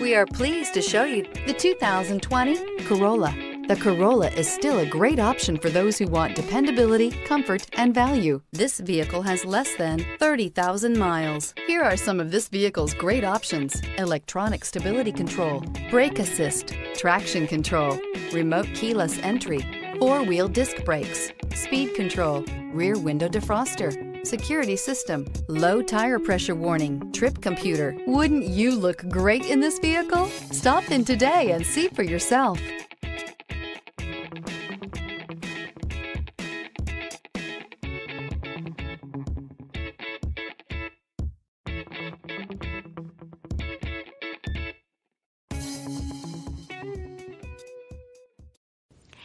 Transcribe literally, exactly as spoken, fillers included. We are pleased to show you the two thousand twenty Corolla. The Corolla is still a great option for those who want dependability, comfort, and value. This vehicle has less than thirty thousand miles. Here are some of this vehicle's great options: electronic stability control, brake assist, traction control, remote keyless entry, four-wheel disc brakes, speed control, rear window defroster, security system, low tire pressure warning, trip computer. Wouldn't you look great in this vehicle? Stop in today and see for yourself.